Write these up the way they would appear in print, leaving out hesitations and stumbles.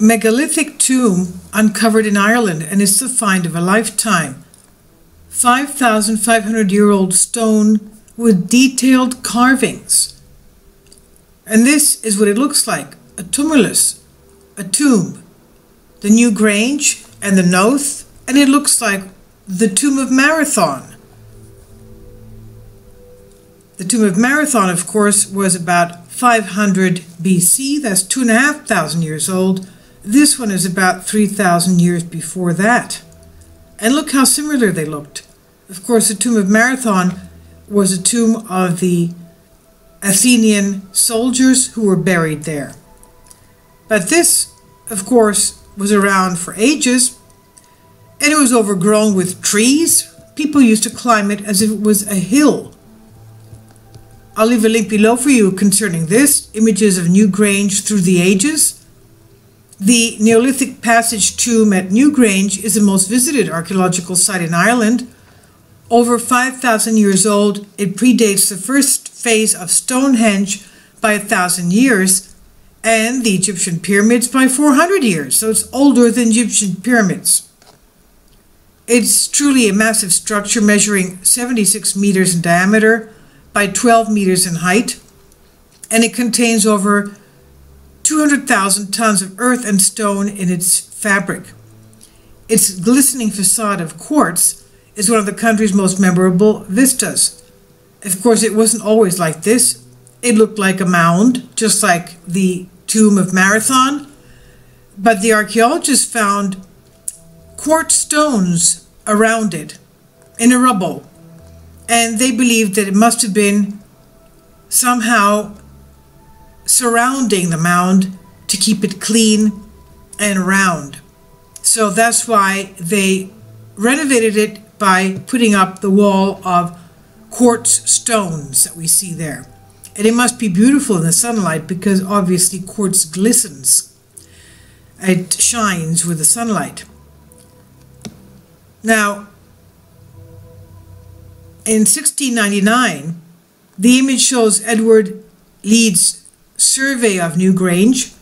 megalithic tomb uncovered in Ireland, and it's the find of a lifetime. 5,500-year-old stone with detailed carvings. And this is what it looks like, a tumulus, a tomb, the Newgrange and the Knowth, and it looks like the Tomb of Marathon. The Tomb of Marathon, of course, was about 500 BC, that's 2,500 years old. This one is about 3,000 years before that. And look how similar they looked. Of course, the Tomb of Marathon was a tomb of the Athenian soldiers who were buried there. But this, of course, was around for ages, and it was overgrown with trees. People used to climb it as if it was a hill. I'll leave a link below for you concerning this, images of Newgrange through the ages. The Neolithic Passage tomb at Newgrange is the most visited archaeological site in Ireland. Over 5,000 years old, it predates the first phase of Stonehenge by 1,000 years and the Egyptian pyramids by 400 years, so it's older than Egyptian pyramids. It's truly a massive structure measuring 76 meters in diameter by 12 meters in height, and it contains over 200,000 tons of earth and stone in its fabric. Its glistening facade of quartz is one of the country's most memorable vistas. Of course, it wasn't always like this. It looked like a mound, just like the Tomb of Marathon, but the archaeologists found quartz stones around it in a rubble. And they believed that it must have been somehow surrounding the mound to keep it clean and round. So that's why they renovated it by putting up the wall of quartz stones that we see there. And it must be beautiful in the sunlight because obviously quartz glistens. It shines with the sunlight. Now, in 1699, the image shows Edward Leeds' survey of Newgrange.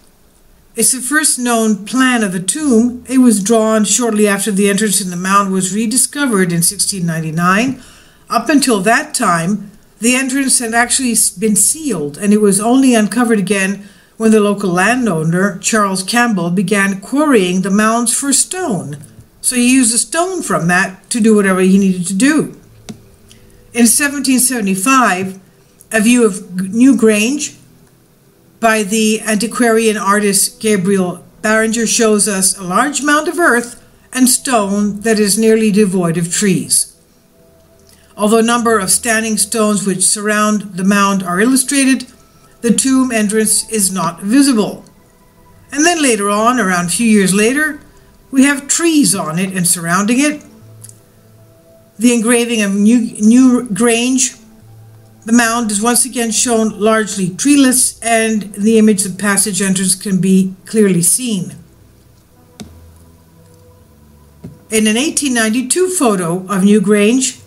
It's the first known plan of the tomb. It was drawn shortly after the entrance in the mound was rediscovered in 1699. Up until that time, the entrance had actually been sealed, and it was only uncovered again when the local landowner, Charles Campbell, began quarrying the mounds for stone. So he used a stone from that to do whatever he needed to do. In 1775, a view of Newgrange by the antiquarian artist Gabriel Barringer shows us a large mound of earth and stone that is nearly devoid of trees. Although a number of standing stones which surround the mound are illustrated, the tomb entrance is not visible. And then later on, around a few years later, we have trees on it and surrounding it. The engraving of Newgrange, the mound is once again shown largely treeless, and in the image the passage entrance can be clearly seen. In an 1892 photo of Newgrange,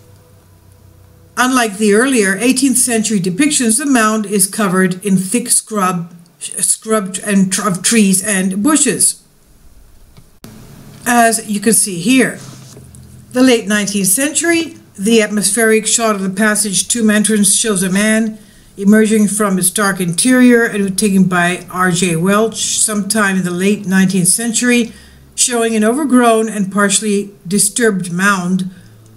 unlike the earlier 18th century depictions, the mound is covered in thick scrub of trees and bushes, as you can see here. The late 19th century, the atmospheric shot of the passage tomb entrance shows a man emerging from its dark interior, and it was taken by RJ Welch sometime in the late 19th century, showing an overgrown and partially disturbed mound,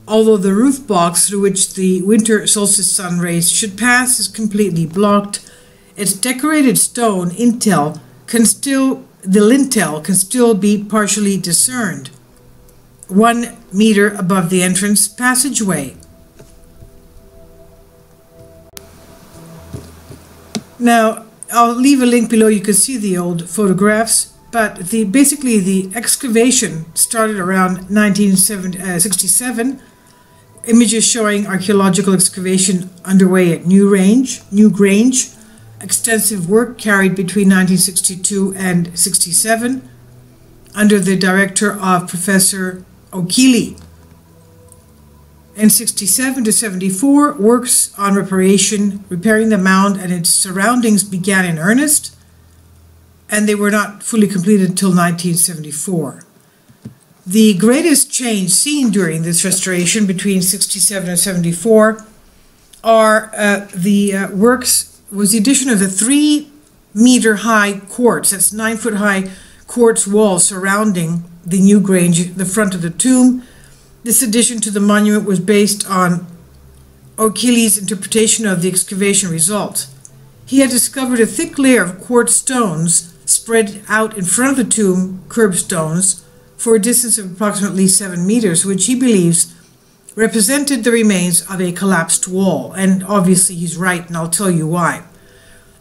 although the roof box through which the winter solstice sun rays should pass is completely blocked. Its decorated stone lintel can still be partially discerned, 1 meter above the entrance passageway. Now, I'll leave a link below. You can see the old photographs, but basically the excavation started around 1967. Images showing archaeological excavation underway at Newgrange. Extensive work carried between 1962 and 67 under the director of Professor O'Keeley. In 67 to 74, works on repairing the mound and its surroundings began in earnest. and they were not fully completed until 1974. The greatest change seen during this restoration between 67 and 74 are was the addition of a 3-meter high quartz, that's 9-foot high quartz wall surrounding the Newgrange, the front of the tomb. This addition to the monument was based on O'Keeley's interpretation of the excavation results. He had discovered a thick layer of quartz stones spread out in front of the tomb curbstones for a distance of approximately 7 meters, which he believes represented the remains of a collapsed wall. And obviously he's right, and I'll tell you why.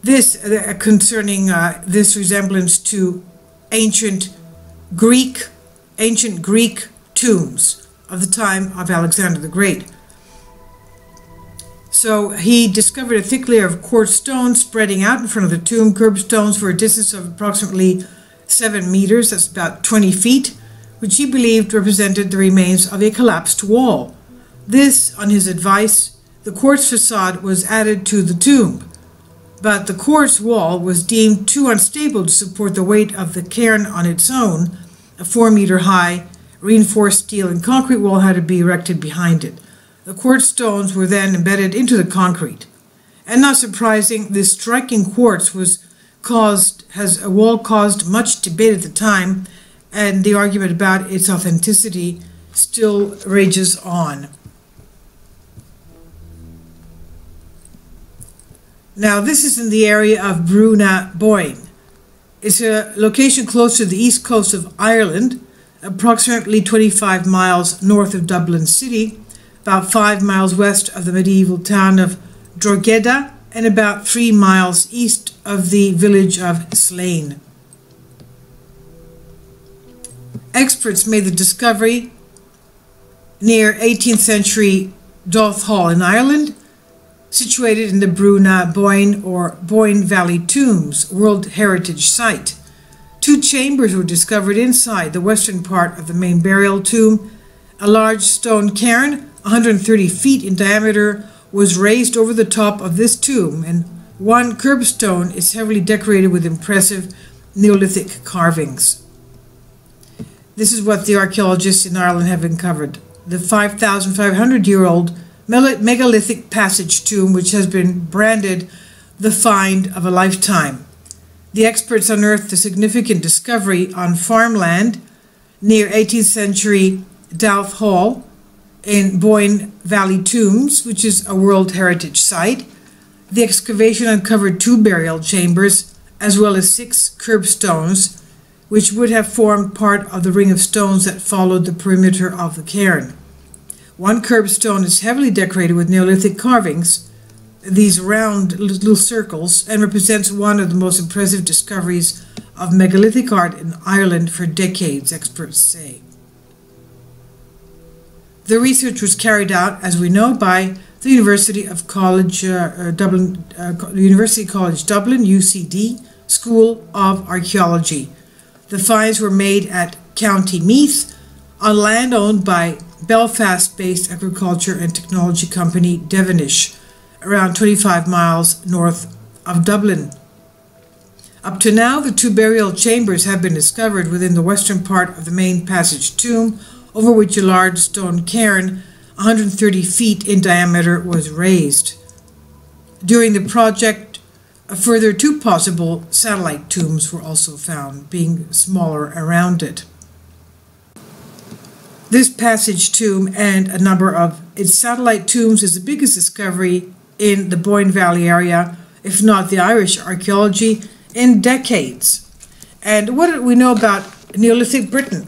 This concerning this resemblance to ancient Greek tombs of the time of Alexander the Great. So he discovered a thick layer of quartz stone spreading out in front of the tomb curbstones for a distance of approximately 7 meters, that's about 20 feet, which he believed represented the remains of a collapsed wall. This, on his advice, the quartz facade was added to the tomb, but the quartz wall was deemed too unstable to support the weight of the cairn on its own. A 4-meter high reinforced steel and concrete wall had to be erected behind it. The quartz stones were then embedded into the concrete. And not surprising, this striking quartz caused much debate at the time, and the argument about its authenticity still rages on. Now, this is in the area of Brú na Bóinne. It's a location close to the east coast of Ireland, approximately 25 miles north of Dublin city, about 5 miles west of the medieval town of Drogheda, and about 3 miles east of the village of Slane. Experts made the discovery near 18th century Dowth Hall in Ireland, situated in the Brú na Bóinne or Boyne Valley Tombs World Heritage Site. 2 chambers were discovered inside the western part of the main burial tomb. A large stone cairn, 130 feet in diameter, was raised over the top of this tomb, and one curbstone is heavily decorated with impressive Neolithic carvings. This is what the archaeologists in Ireland have uncovered: the 5,500-year-old megalithic passage tomb, which has been branded the find of a lifetime. The experts unearthed a significant discovery on farmland near 18th century Dowth Hall in Boyne Valley Tombs, which is a World Heritage Site. The excavation uncovered 2 burial chambers as well as 6 curbstones, which would have formed part of the ring of stones that followed the perimeter of the cairn. One curbstone is heavily decorated with Neolithic carvings, these round little circles, and represents one of the most impressive discoveries of megalithic art in Ireland for decades, experts say. The research was carried out, as we know, by the University College Dublin, UCD, School of Archaeology. The finds were made at County Meath, on land owned by Belfast-based agriculture and technology company Devonish, around 25 miles north of Dublin. Up to now, the 2 burial chambers have been discovered within the western part of the main passage tomb, over which a large stone cairn, 130 feet in diameter, was raised. During the project, a further 2 possible satellite tombs were also found, being smaller around it. This passage tomb and a number of its satellite tombs is the biggest discovery in the Boyne Valley area, if not the Irish archaeology, in decades. And what did we know about Neolithic Britain?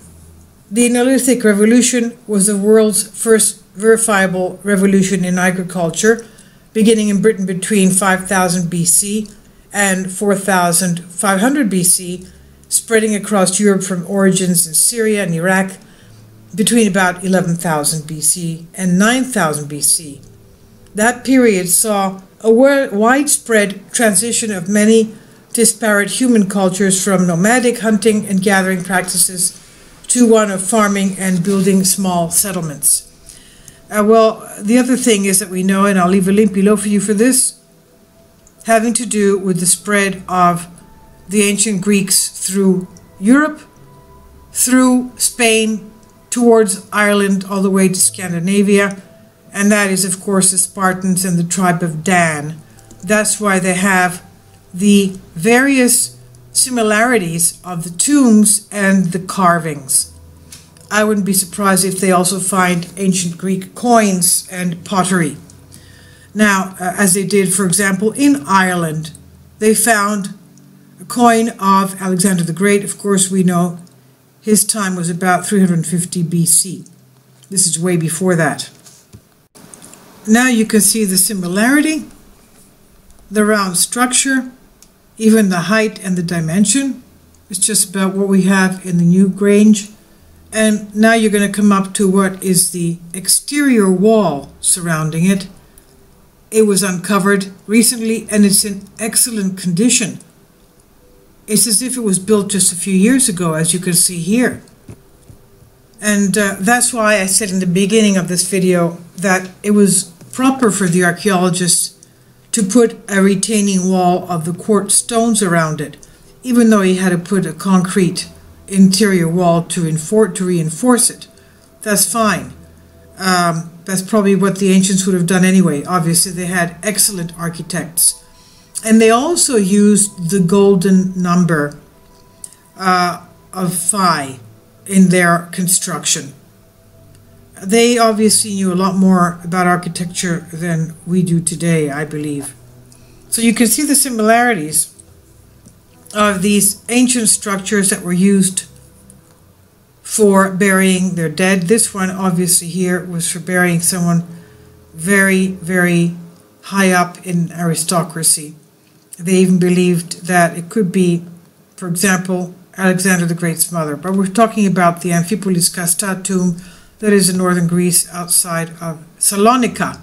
The Neolithic Revolution was the world's first verifiable revolution in agriculture, beginning in Britain between 5000 BC and 4500 BC, spreading across Europe from origins in Syria and Iraq between about 11,000 BC and 9,000 BC. That period saw a widespread transition of many disparate human cultures from nomadic hunting and gathering practices to one of farming and building small settlements. Well, the other thing is that we know, and I'll leave a link below for you for this, having to do with the spread of the ancient Greeks through Europe, through Spain, towards Ireland, all the way to Scandinavia. And that is, of course, the Spartans and the tribe of Dan. That's why they have the various similarities of the tombs and the carvings. I wouldn't be surprised if they also find ancient Greek coins and pottery. Now, as they did, for example, in Ireland, they found a coin of Alexander the Great. Of course, we know his time was about 350 BC. This is way before that. Now you can see the similarity, the round structure, even the height and the dimension. It's just about what we have in the Newgrange. And now you're going to come up to what is the exterior wall surrounding it. It was uncovered recently and it's in excellent condition. It's as if it was built just a few years ago, as you can see here. And that's why I said in the beginning of this video that it was proper for the archaeologists to put a retaining wall of the quartz stones around it, even though he had to put a concrete interior wall to reinforce it. That's fine. That's probably what the ancients would have done anyway. Obviously, they had excellent architects. And they also used the golden number of phi in their construction. They obviously knew a lot more about architecture than we do today, I believe. So you can see the similarities of these ancient structures that were used for burying their dead. This one, obviously, here was for burying someone very, very high up in aristocracy. They even believed that it could be, for example, Alexander the Great's mother. But we're talking about the Amphipolis Kasta tomb that is in northern Greece outside of Salonica.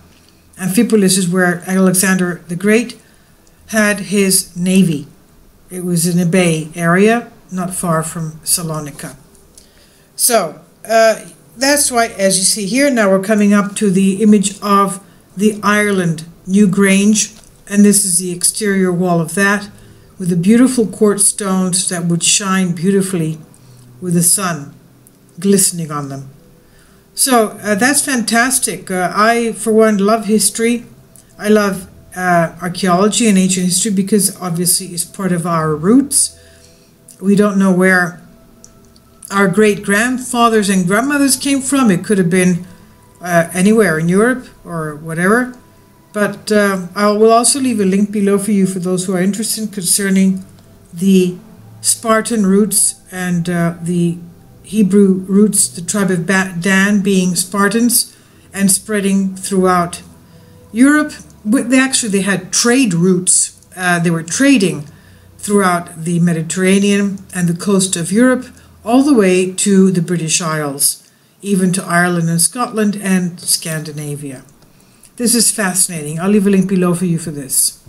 Amphipolis is where Alexander the Great had his navy. It was in a bay area, not far from Salonica. So that's why, as you see here, now we're coming up to the image of the Ireland Newgrange, and this is the exterior wall of that, with the beautiful quartz stones that would shine beautifully with the sun glistening on them. So that's fantastic. I, for one, love history. I love archaeology and ancient history because obviously it's part of our roots. We don't know where our great-grandfathers and grandmothers came from. It could have been anywhere in Europe or whatever. But I will also leave a link below for you for those who are interested concerning the Spartan roots and the Hebrew roots, the tribe of Dan being Spartans and spreading throughout Europe. They had trade routes. They were trading throughout the Mediterranean and the coast of Europe all the way to the British Isles, even to Ireland and Scotland and Scandinavia. This is fascinating. I'll leave a link below for you for this.